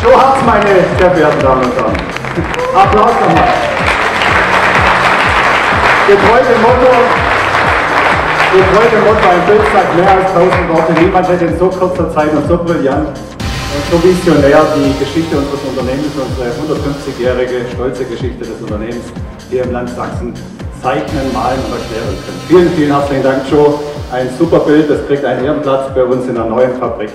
JO HERZ, meine sehr verehrten Damen und Herren. Applaus nochmal. Getreu dem Motto, ein Bild sagt mehr als 1000 Worte. Niemand hätte in so kurzer Zeit und so brillant und so visionär die Geschichte unseres Unternehmens, unsere 150-jährige stolze Geschichte des Unternehmens hier im Land Sachsen zeichnen, malen und erklären können. Vielen, vielen herzlichen Dank, Jo. Ein super Bild, das kriegt einen Ehrenplatz bei uns in der neuen Fabrik.